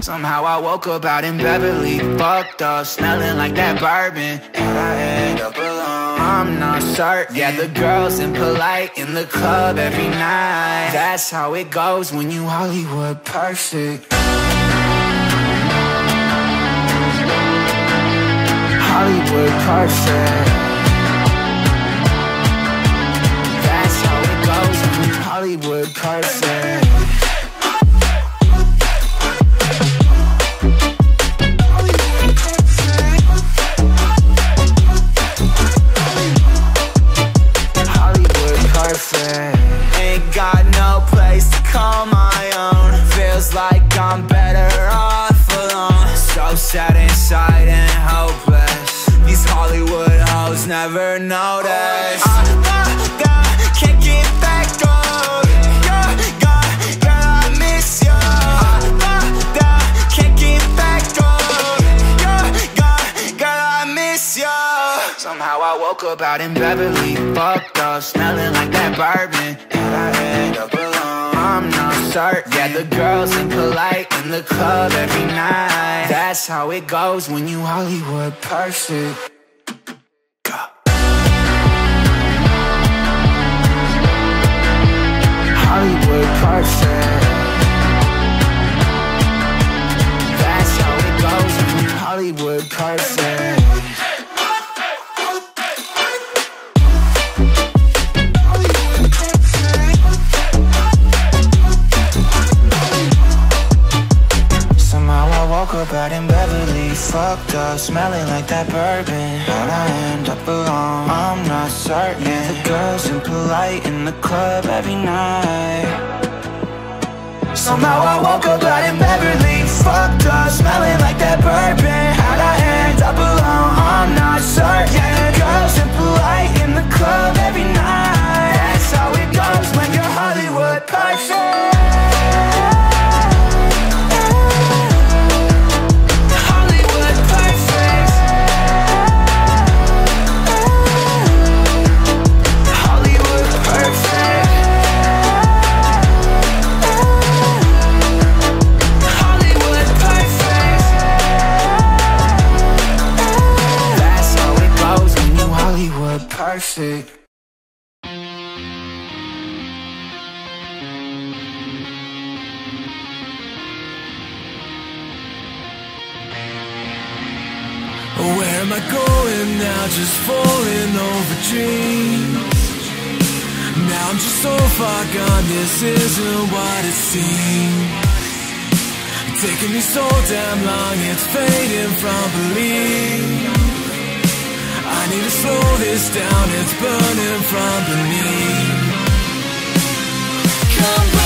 Somehow I woke up out in Beverly, fucked up, smelling like that bourbon, and I end up alone. I'm not certain. Yeah, the girls impolite in the club every night. That's how it goes when you Hollywood perfect. Hollywood perfect. That's how it goes when you Hollywood perfect. Ain't got no place to call my own. Feels like I'm better off alone. So sad inside and hopeless. These Hollywood hoes never notice. I can't get back on. Girl, I miss you. I can't get back on. Girl, I miss you. Somehow I woke up out in Beverly, fucked up, smelling like that bourbon, and I end up alone. I'm not certain. Yeah, the girls impolite in the club every night. That's how it goes when you Hollywood perfect. Hollywood perfect. That's how it goes when you Hollywood perfect. Out in Beverly, fucked up, smelling like that bourbon. How'd I end up alone? I'm not certain. The girls impolite in the club every night. Somehow I woke up out in Beverly, fucked up, smelling like that bourbon. How'd I end up alone? I'm not certain. The girls impolite in the club every night. That's how it goes when you're Hollywood perfect. Perfect. Where am I going now? Just falling over dreams. Now I'm just so far gone, this isn't what it seems. Taking me so damn long, it's fading from belief. I need to slow this down, it's burning from beneath. Come